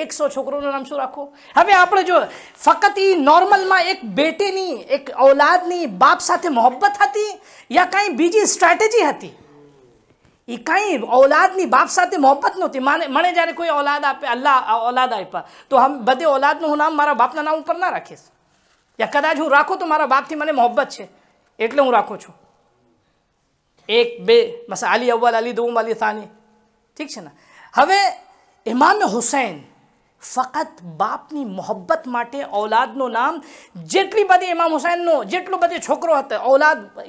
100 छोकरों नाम शू राखो? हवे आपणे जो फकत ई नॉर्मल में एक बेटी नी, एक औलाद नी बाप साथे मोहब्बत हती या कई बीजी स्ट्रेटेजी हती? ई कई औलाद नी बाप साथे मोहब्बत नहोती. मने जारे कोई औलाद आपे, अल्लाह औलाद आप्या तो हम बदे औलाद नो नाम मारा बापना नाम पर ना राखीश या कदाच हूँ राखो तो मारा बाप थी मने मोहब्बत छे एटले हूँ राखू छू एक बे बस आली अव्वल आली दोम आली थानी ठीक है ना। हवे इमाम हुसैन फकत बापनी मोहब्बत माटे औलादनो नाम जेटली बदी इमाम हुसैननो जेटलो बदे छोकरो हतो औलाद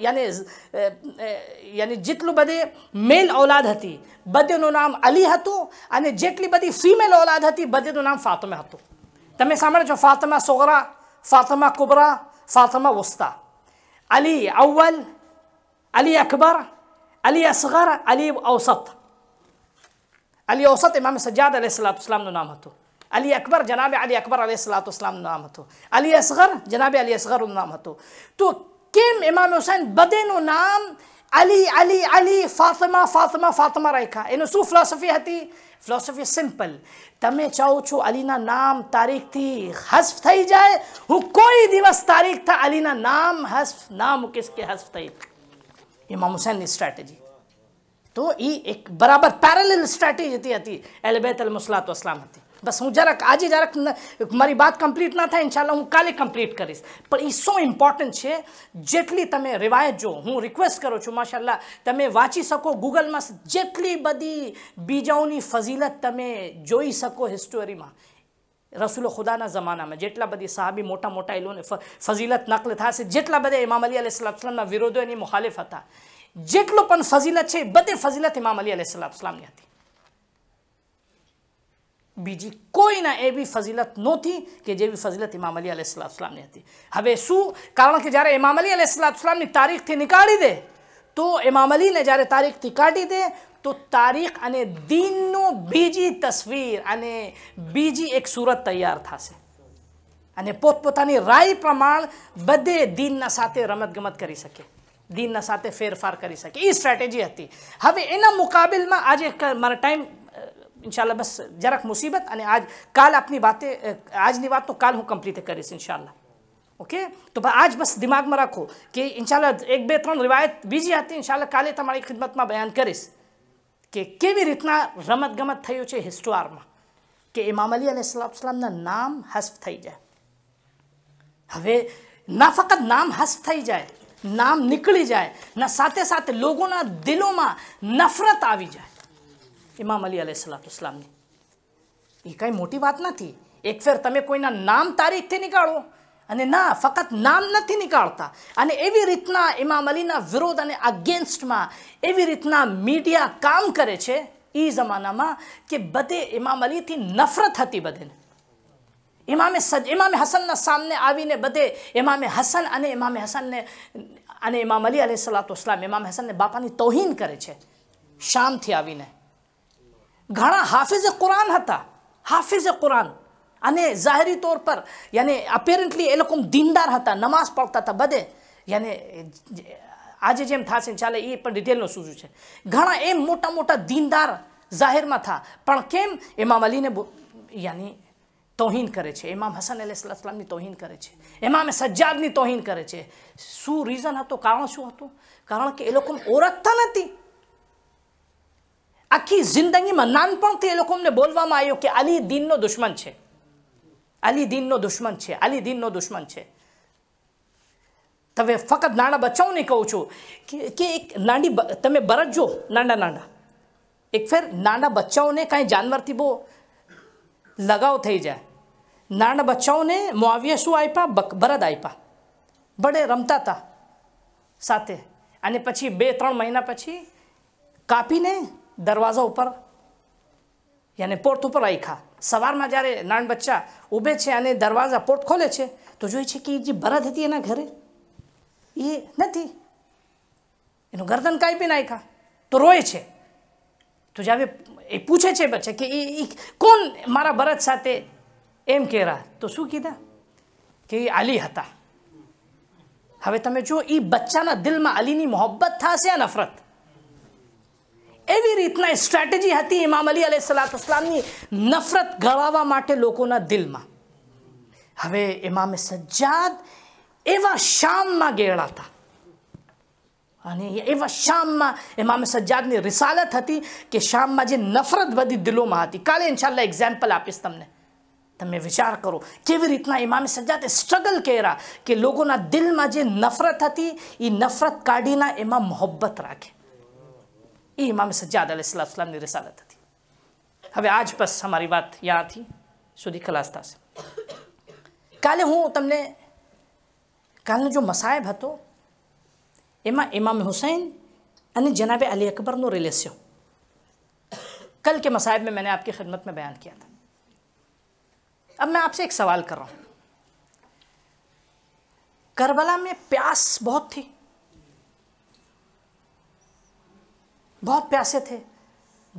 यानी जेटलो बदे मेल औलाद हती बदेनो नाम अली हतो अने जेटली बदी फीमेल औलाद हती बदेनो नाम फातिमा हतो। तमे सांभळो छो फातिमा सोगरा, फातिमा कुबरा, फातिमा वस्ता, अली अव्वल, अली अकबर, अली असगर, अली औसत। अली औसत इमाम सज्जाद अलैहिस्सलाम नो नाम हतो। अली अकबर जनाब अली अकबर अलैहिस्सलाम नो नाम हतो। अली असगर जनाब अली असगर नो नाम हतो। तो केम इमाम हुसैन बदेनो नाम अली अली अली फातिमा फातिमा फातिमा राख्या। एनो शू फिलॉसफी हती? फिलॉसफी सिंपल, तमे चाहो छो अलीना नाम तारीख थी हस्फ थई जाए, हूँ कोई दिवस तारीख था अलीना नाम हस्फ नाम किसके हस्फ थई। इमाम हुसैन स्ट्रेटेजी तो ई एक बराबर पैरेलल स्ट्रेटेजी थी हती अहले बैत अलैहिस्सलातु वस्सलाम हती। बस हूँ जरा आज जरा मारी बात कम्प्लीट ना था, इंशाल्लाह हूँ काले कम्प्लीट करीस, पर ई सो इम्पोर्टेंट है जेटली तमें रिवायत जो हूँ रिक्वेस्ट करो छो माशाल्लाह तमें वाँची सको गूगल में जेटली बदी बीजाओनी फजीलत तमें जोई सको हिस्टोरी में रसूल खुदा ना जमाना में जेटला बदी साहबी मोटा मोटा इलोने फजीलत नकल था से जेटला बदे इमाम अली अलैहिस्सलाम ना विरोधो यानी मुखालिफ था जेटलोपन फजीलत है बदे फजीलत इमाम अली अलैहिस्सलाम ने हती। बीजी कोई ना एवी फजीलत नो थी कि जेवी फजीलत इमाम अली अलैहिस्सलाम ने हती। हवे शू कारण कि जारे इमाम अली अलैहिस्सलाम ने तारीख थी निकाली दे तो इमाम अली ने जारे तारीख थी काटी दे तो तारीख अने दीननो बीजी तस्वीर अने बीजी एक सूरत तैयार थाशे अने पोतपोतानी राय प्रमाण बदे दीन ना साथे रमत गमत करी सके, दीन ना साथे फेरफार करी सके। ई स्ट्रेटेजी हती। हवे एना मुकाबल में आज एक मारा टाइम इंशाल्लाह बस जरक मुसीबत अने आज काल अपनी बातें आज नहीं बात तो काल हूँ कम्प्लीट करीस इंशाल्लाह। ओके तो आज बस दिमाग में रखो कि इंशाल्लाह एक बे त्रण रिवायत बीजी आती इंशाल्लाह काले तमारी खिदमत में बयान करीस कि केवी रीतना रमत गमत थयो छे हिस्टोर में कि इमाम अली अलैहिस्सलाम ना नाम हस्फ थी जाए। हवे ना फकत नाम हस्फ थी जाए, नाम निकली जाए ना साथे साथ लोगों ना दिलों में नफरत आवी जाए इमाम अली अलैहिस्सलाम ने। ये कई मोटी बात ना थी। एक फेर तमे कोईना नाम तारीख थी निकालो अने ना फकत नाम नहीं निकालता अने एवी रीतना इमाम अली ना विरोध अने अगेंस्ट में एवी रीतना मीडिया काम करे छे ई जमाना में कि बदे इमाम अली थी नफरत हती बदेने। इमाम हसन ना सामने आवीने बदे इमाम हसन अने इमाम अली अलैहिस्सलाम इमाम हसन ने बापानी तौहीन करे छे। शाम थी आवीने घणा हाफिज कुरान हता, हाफिज कुरान अने जाहिरी तौर पर यानी अपेरेंटली ए लोग दीनदार हता, नमाज पढ़ता था बदे यानी आज जेम थाशे चाले ये पर डिटेल नो सूजू छे। घणा एम मोटा मोटा दीनदार जाहिर में था पण केम इमाम अली ने यानी तौहीन करे छे, इमाम हसन अलैहिस्सलाम नी तौहीन करे छे, इमाम सज्जाद नी तौहीन करे छे। शू रीजन हतो? कारण शू हतो? कारण के ए लोग ओरखता नथी। आखी जिंदगी में नानपण थी ए लोगों बोलवामां आव्युं कि अली दीननो दुश्मन छे, अली दीननो दुश्मन छे, अली दीननो दुश्मन छे। तमे फकत नाना बच्चाओं ने कहूँ छो कि एक नानी तमे बरजो नाना नाना एक फेर नाना बच्चाओं ने कहीं जानवर थी वो लगाव थी जाए। नाना बच्चाओं ने मुआविया शू आप्या? बरद आप्या। बड़े रमता था साथे अने पछी बे त्रण महीना पछी कापीने दरवाजा ऊपर यानी पोर्ट ऊपर राख्या। सवार में जयरे नान बच्चा ऊबे छे अने दरवाजा पोर्ट खोले छे तो जोई छे कि जे बरद हती एना घरे ये नथी, एनो गर्दन कापी नाख्या तो रोए छे। तो जावे ए पूछे छे बच्चा कि ई कोण मारा बरद साथे एम कह रहा तो शू कीधा कि अली हता। हवे तमे जो ई बच्चाना दिल में अली नी मोहब्बत थाशे या नफरत एवी रीतना स्ट्रेटेजी हती इमाम अली अलैहिस्सलाम नी नफरत गळावा माटे लोकोना दिल में। हवे इमाम सज्जाद एवा शाम में गेला था अने एवा शाम में इमाम सज्जाद नी रिसालत हती कि शाम में जे नफरत बधी दिलों में हती। काले इंशाल्लाह एग्जाम्पल आपीश तमने તમે વિચાર કરો કેવી રીતના ઇમામ સજ્જાદે સ્ટ્રગલ કર્યા કે લોકોના દિલમાં જે નફરત હતી એ નફરત કાઢીને એમાં મોહબ્બત રાખે। એ ઇમામ સજ્જાદ અલૈહિસ્સલાતુ સલામની રિસાલત હતી। હવે આજ બસ અમારી વાત યાથી સુધી ખલાસ થશે। કાલે હું તમને કાલનો જો મસાયબ હતો એમાં ઇમામ હુસૈન અને જનાબે અલી અકબરનો રિલેશન कल के मसाइब में मैंने आपकी खिदमत में बयान किया था। अब मैं आपसे एक सवाल कर रहा हूँ, करबला में प्यास बहुत थी, बहुत प्यासे थे,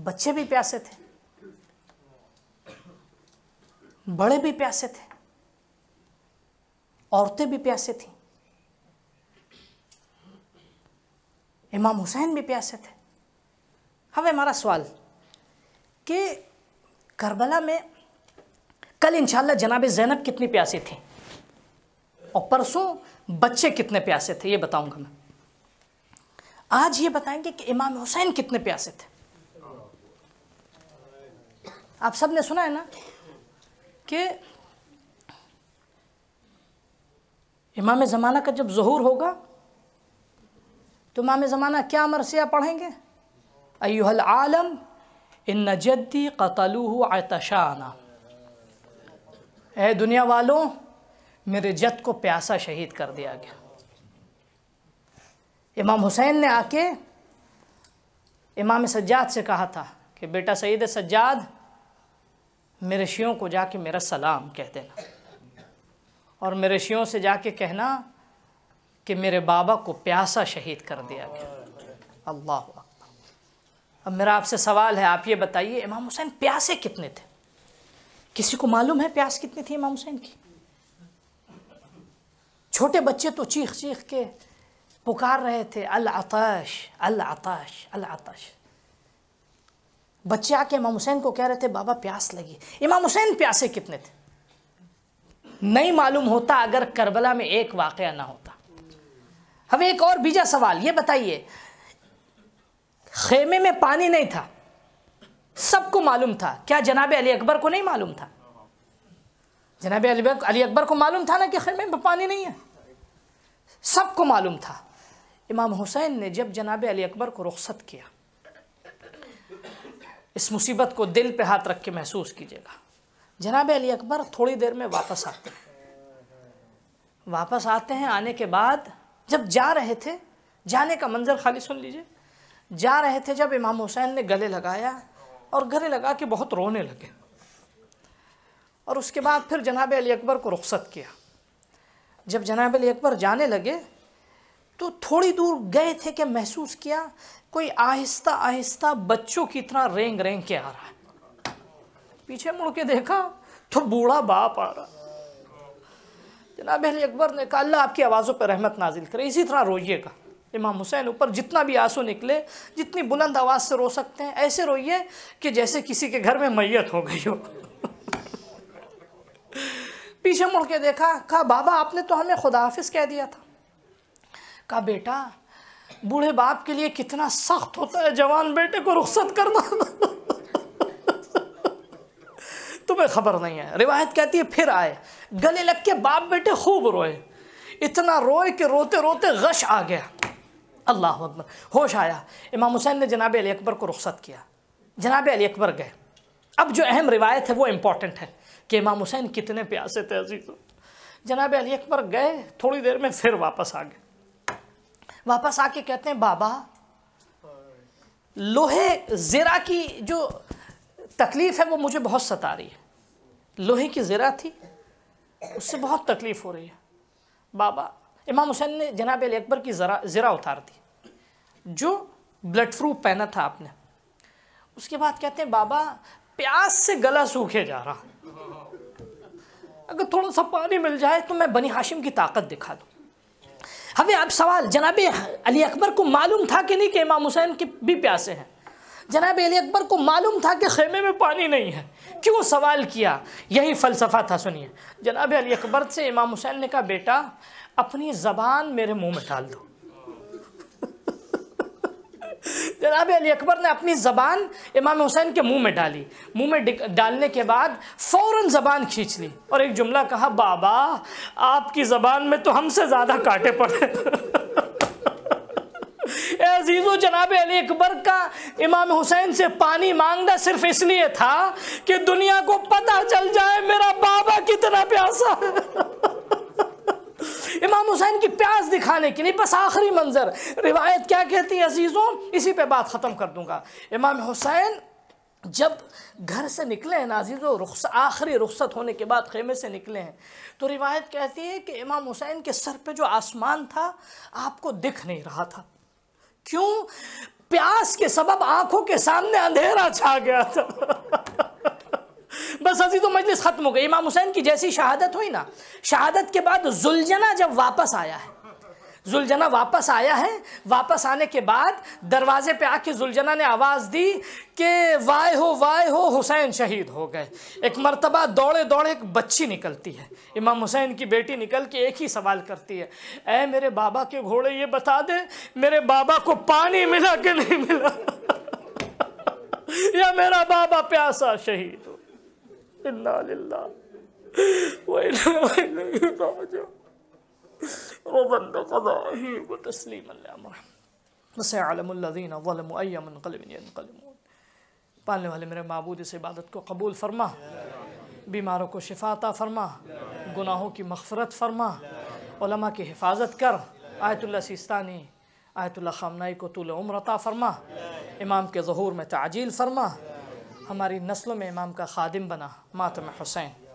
बच्चे भी प्यासे थे, बड़े भी प्यासे थे, औरतें भी प्यासे थीं, इमाम हुसैन भी प्यासे थे। हमें हमारा सवाल कि करबला में कल इंशाल्लाह जनाब ज़ैनब कितनी प्यासी थी और परसों बच्चे कितने प्यासे थे, ये बताऊंगा मैं। आज ये बताएंगे कि इमाम हुसैन कितने प्यासे थे। आप सब ने सुना है ना कि इमाम ज़माना का जब ज़ुहूर होगा तो इमाम ज़माना क्या मरसिया पढ़ेंगे, अय्युहल आलम इन्ना जद्दी कतलूहु आतशाना, ए दुनिया वालों मेरे जद को प्यासा शहीद कर दिया गया। इमाम हुसैन ने आके इमाम सज्जाद से कहा था कि बेटा सईद सज्जाद मेरे शियों को जाके मेरा सलाम कह देना और मेरे शियों से जाके कहना कि मेरे बाबा को प्यासा शहीद कर दिया गया। अल्लाह। अब मेरा आपसे सवाल है, आप ये बताइए इमाम हुसैन प्यासे कितने थे? किसी को मालूम है प्यास कितनी थी इमाम हुसैन की? छोटे बच्चे तो चीख चीख के पुकार रहे थे, अल आताश अल आताश अल आताश। बच्चे आके इमाम हुसैन को कह रहे थे बाबा प्यास लगी। इमाम हुसैन प्यासे कितने थे? नहीं मालूम होता अगर करबला में एक वाक़या ना होता। अब एक और बीजा सवाल ये बताइए, खेमे में पानी नहीं था, सबको मालूम था, क्या जनाब अली अकबर को नहीं मालूम था? जनाब अली अकबर को मालूम था ना कि खेमे में पानी नहीं है, सबको मालूम था। इमाम हुसैन ने जब जनाब अली अकबर को रुखसत किया, इस मुसीबत को दिल पे हाथ रख के महसूस कीजिएगा, जनाब अली अकबर थोड़ी देर में वापस आते हैं। वापस आते हैं, आने के बाद जब जा रहे थे, जाने का मंजर खाली सुन लीजिए, जा रहे थे जब इमाम हुसैन ने गले लगाया और गले लगा के बहुत रोने लगे और उसके बाद फिर जनाब अली अकबर को रुखसत किया। जब जनाब अली अकबर जाने लगे तो थोड़ी दूर गए थे कि महसूस किया कोई आहिस्ता आहिस्ता बच्चों की तरह रेंग रेंग के आ रहा है। पीछे मुड़ के देखा तो बूढ़ा बाप आ रहा। जनाब अली अकबर ने कहा अल्लाह आपकी आवाज़ों पर रहमत नाजिल करे, इसी तरह रोइएगा। इमाम हुसैन ऊपर जितना भी आंसू निकले, जितनी बुलंद आवाज़ से रो सकते हैं ऐसे रोइए कि जैसे किसी के घर में मैयत हो गई हो। पीछे मुड़ के देखा, कहा बाबा आपने तो हमें खुदाहाफिज़ कह दिया था। कहा बेटा बूढ़े बाप के लिए कितना सख्त होता है जवान बेटे को रुखसत करना। तुम्हें खबर नहीं है, रिवायत कहती है फिर आए, गले लग के बाप बेटे खूब रोए, इतना रोए कि रोते रोते गश आ गया। अल्लाह अकबर। होश आया, इमाम हुसैन ने जनाब अली अकबर को रुखसत किया, जनाब अली अकबर गए। अब जो अहम रिवायत है वो इम्पॉर्टेंट है कि इमाम हुसैन कितने प्यासे थे। अजीज़ों, जनाब अली अकबर गए, थोड़ी देर में फिर वापस आ गए। वापस आके कहते हैं बाबा लोहे ज़रा की जो तकलीफ़ है वो मुझे बहुत सता रही है, लोहे की ज़रा थी उससे बहुत तकलीफ़ हो रही है बाबा। इमाम हुसैन ने जनाब अली अकबर की ज़रा उतार दी जो ब्लड प्रूफ पहना था आपने। उसके बाद कहते हैं बाबा प्यास से गला सूखे जा रहा, अगर थोड़ा सा पानी मिल जाए तो मैं बनी हाशिम की ताकत दिखा दूँ। हमें अब सवाल, जनाब अली अकबर को मालूम था कि नहीं कि इमाम हुसैन के भी प्यासे हैं? जनाब अली अकबर को मालूम था कि खेमे में पानी नहीं है, क्यों सवाल किया? यही फ़लसफ़ा था। सुनिए, जनाब अली अकबर से इमाम हुसैन ने कहा बेटा अपनी ज़बान मेरे मुंह में डाल दो। जनाब अली अकबर ने अपनी ज़बान इमाम हुसैन के मुंह में डाली। मुंह में डालने के बाद फ़ौरन ज़बान खींच ली और एक जुमला कहा, बाबा आपकी ज़बान में तो हमसे ज़्यादा कांटे पड़े। अजीजों, जनाब अली अकबर का इमाम हुसैन से पानी मांगना सिर्फ इसलिए था कि दुनिया को पता चल जाए मेरा बाबा कितना प्यासा है। इमाम हुसैन की प्यास दिखाने की नहीं, बस आखिरी मंजर। रिवायत क्या कहती है अजीजों, इसी पे बात ख़त्म कर दूंगा। इमाम हुसैन जब घर से निकले हैं ना अजीज़ों, आखिरी रुख्सत होने के बाद खेमे से निकले हैं, तो रिवायत कहती है कि इमाम हुसैन के सर पर जो आसमान था आपको दिख नहीं रहा था। क्यों? प्यास के सबब आंखों के सामने अंधेरा छा गया था। बस अजीजों, तो मजलिस खत्म हो गई। इमाम हुसैन की जैसी शहादत हुई ना, शहादत के बाद जुलजना जब वापस आया है, जुलजना वापस आया है, वापस आने के बाद दरवाजे पे आके जुलजना ने आवाज़ दी कि वाय हो हुसैन शहीद हो गए। एक मर्तबा दौड़े दौड़े एक बच्ची निकलती है, इमाम हुसैन की बेटी निकल के एक ही सवाल करती है, ऐ मेरे बाबा के घोड़े ये बता दे मेरे बाबा को पानी मिला कि नहीं मिला, या मेरा बाबा प्यासा शहीद हो। इन्ना लिल्लाह पालने वाले मेरे माबूद इस इबादत को कबूल फरमा, बीमारों को शिफाता फरमा, गुनाहों की मग़फ़िरत फरमा, उलमा की हिफाजत कर, आयतुल्ला सिस्तानी आयतुल्ला खामनाई को तूल उम्र अता फरमा, इमाम के ज़हूर में ताजील फरमा, हमारी नस्लों में इमाम का खादिम बना, मातम हुसैन।